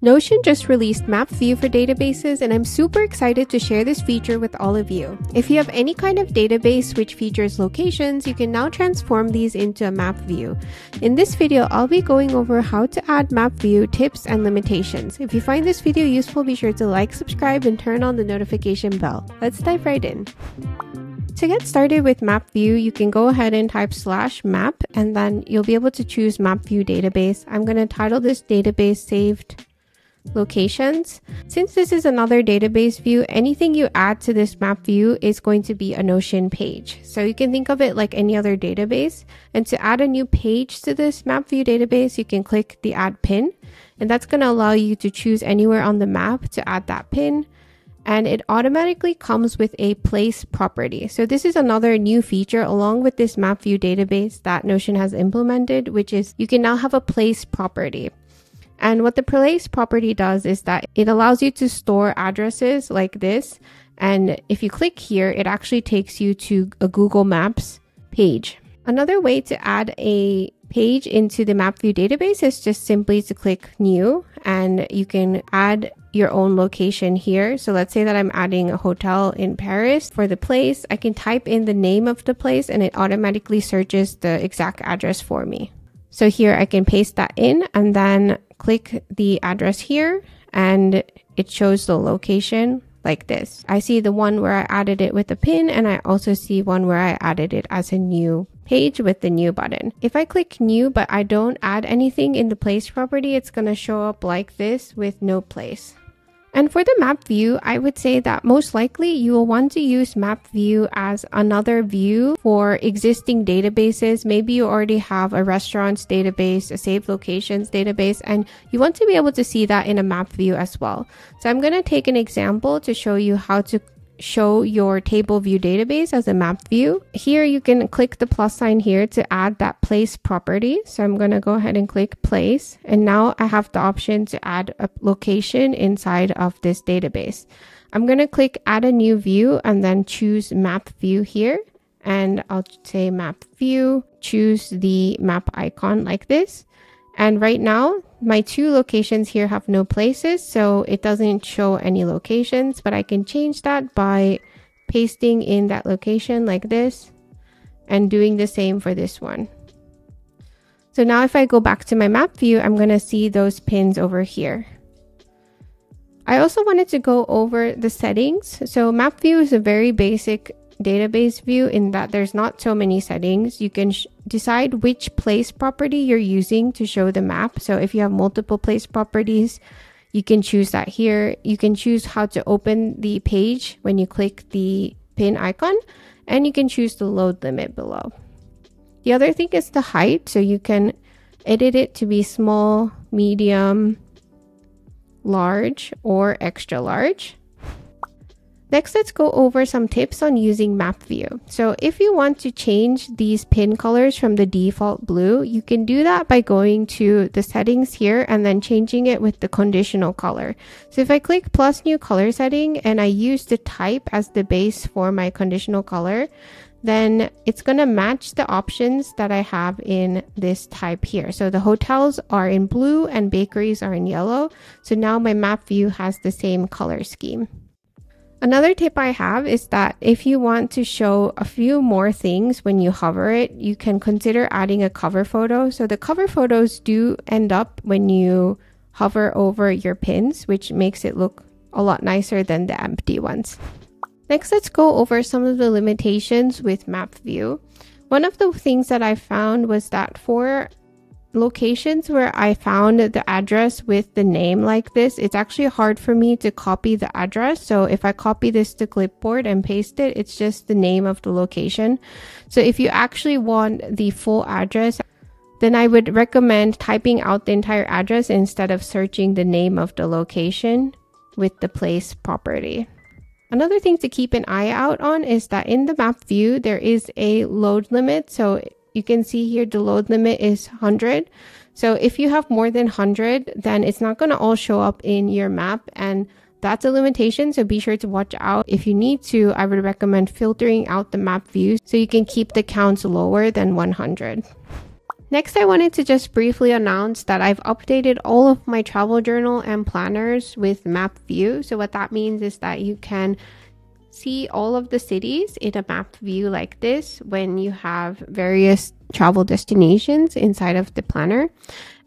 Notion just released Map View for databases, and I'm super excited to share this feature with all of you. If you have any kind of database which features locations, you can now transform these into a map view. In this video, I'll be going over how to add map view, tips and limitations. If you find this video useful, be sure to like, subscribe and turn on the notification bell. Let's dive right in. To get started with map view, you can go ahead and type /map, and then you'll be able to choose map view database. I'm going to title this database saved locations. Since this is another database view, anything you add to this map view is going to be a Notion page. So you can think of it like any other database. And to add a new page to this map view database, you can click the add pin, and that's going to allow you to choose anywhere on the map to add that pin. And it automatically comes with a place property. So this is another new feature along with this map view database that Notion has implemented, which is you can now have a place property. And what the place property does is that it allows you to store addresses like this. And if you click here, it actually takes you to a Google Maps page. Another way to add a page into the map view database is just simply to click new, and you can add your own location here. So let's say that I'm adding a hotel in Paris for the place. I can type in the name of the place and it automatically searches the exact address for me. So here I can paste that in and then click the address here, and it shows the location like this. I see the one where I added it with a pin, and I also see one where I added it as a new page with the new button. If I click new but I don't add anything in the place property, it's going to show up like this with no place. And for the map view, I would say that most likely you will want to use map view as another view for existing databases. Maybe you already have a restaurants database, a saved locations database, and you want to be able to see that in a map view as well. So I'm going to take an example to show you how to show your table view database as a map view. Here you can click the plus sign here to add that place property. So I'm going to go ahead and click place, and now I have the option to add a location inside of this database. I'm going to click add a new view and then choose map view here, and I'll say map view, choose the map icon like this. And right now, my two locations here have no places, so it doesn't show any locations, but I can change that by pasting in that location like this and doing the same for this one. So now if I go back to my map view, I'm going to see those pins over here. I also wanted to go over the settings. So map view is a very basic database view in that there's not so many settings. You can decide which place property you're using to show the map. So if you have multiple place properties, you can choose that here. You can choose how to open the page when you click the pin icon, and you can choose the load limit below. The other thing is the height. So you can edit it to be small, medium, large, or extra large. Next, let's go over some tips on using map view. So if you want to change these pin colors from the default blue, you can do that by going to the settings here and then changing it with the conditional color. So if I click plus new color setting and I use the type as the base for my conditional color, then it's going to match the options that I have in this type here. So the hotels are in blue and bakeries are in yellow. So now my map view has the same color scheme. Another tip I have is that if you want to show a few more things when you hover it, you can consider adding a cover photo. So the cover photos do end up when you hover over your pins, which makes it look a lot nicer than the empty ones. Next, let's go over some of the limitations with map view. One of the things that I found was that for locations where I found the address with the name like this, it's actually hard for me to copy the address. So if I copy this to clipboard and paste it, it's just the name of the location. So if you actually want the full address, then I would recommend typing out the entire address instead of searching the name of the location with the place property. Another thing to keep an eye out on is that in the map view, there is a load limit. So you can see here the load limit is 100. So if you have more than 100, then it's not going to all show up in your map, and that's a limitation. So be sure to watch out. If you need to, I would recommend filtering out the map views so you can keep the counts lower than 100. Next, I wanted to just briefly announce that I've updated all of my travel journal and planners with map view. So what that means is that you can see all of the cities in a map view like this when you have various travel destinations inside of the planner.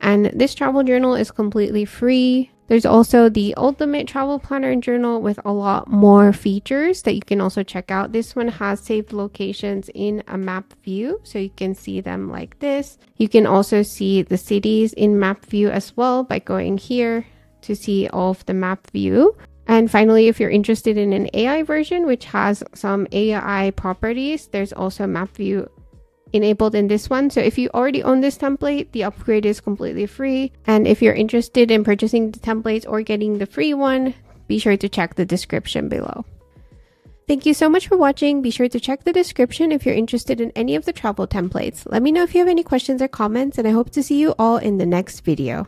And this travel journal is completely free. There's also the ultimate travel planner journal with a lot more features that you can also check out. This one has saved locations in a map view, so you can see them like this. You can also see the cities in map view as well by going here to see all of the map view. And finally, if you're interested in an AI version, which has some AI properties, there's also MapView enabled in this one. So if you already own this template, the upgrade is completely free. And if you're interested in purchasing the templates or getting the free one, be sure to check the description below. Thank you so much for watching. Be sure to check the description if you're interested in any of the travel templates. Let me know if you have any questions or comments, and I hope to see you all in the next video.